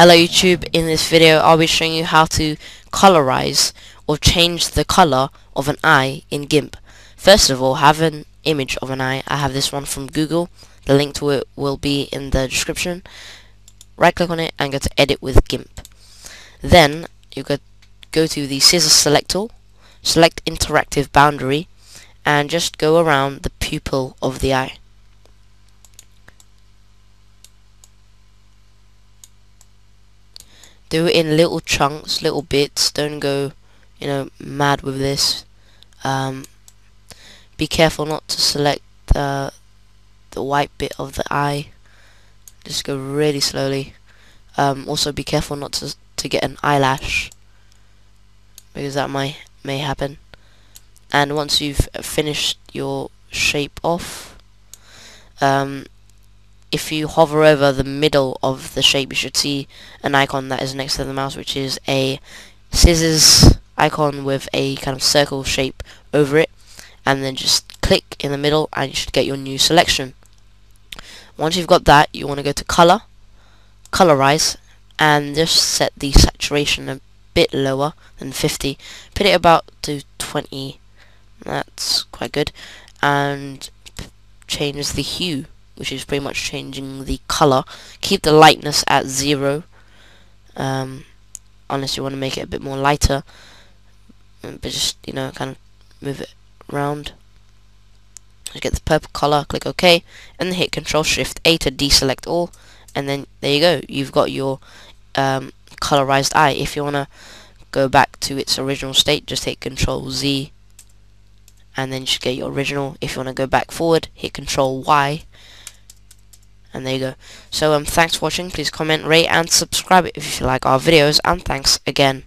Hello YouTube, in this video I'll be showing you how to colorize or change the color of an eye in GIMP. First of all, have an image of an eye. I have this one from Google. The link to it will be in the description. Right click on it and go to edit with GIMP. Then you could go to the scissor select tool, select interactive boundary and just go around the pupil of the eye. Do it in little chunks, little bits. Don't go, mad with this. Be careful not to select the white bit of the eye. Just go really slowly. Also, be careful not to get an eyelash, because that may happen. And once you've finished your shape off, if you hover over the middle of the shape, you should see an icon that is next to the mouse, which is a scissors icon with a kind of circle shape over it, and then just click in the middle and you should get your new selection. Once you've got that, you want to go to color, colorize, and just set the saturation a bit lower than 50. Put it about to 20, that's quite good, and change the hue, which is pretty much changing the color. Keep the lightness at 0, unless you want to make it a bit more lighter, but just kind of move it around. Just get the purple color, click OK, and then hit Control Shift A to deselect all, and then there you go. You've got your colorized eye. If you want to go back to its original state, just hit Control Z, and then you should get your original. If you want to go back forward, hit Control Y. And there you go. So thanks for watching. Please comment, rate and subscribe if you like our videos, and thanks again.